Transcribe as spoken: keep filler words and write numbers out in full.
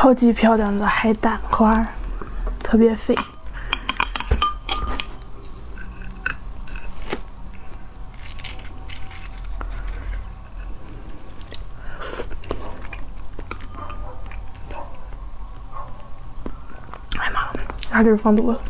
超级漂亮的海胆花，特别肥。 还是放多了。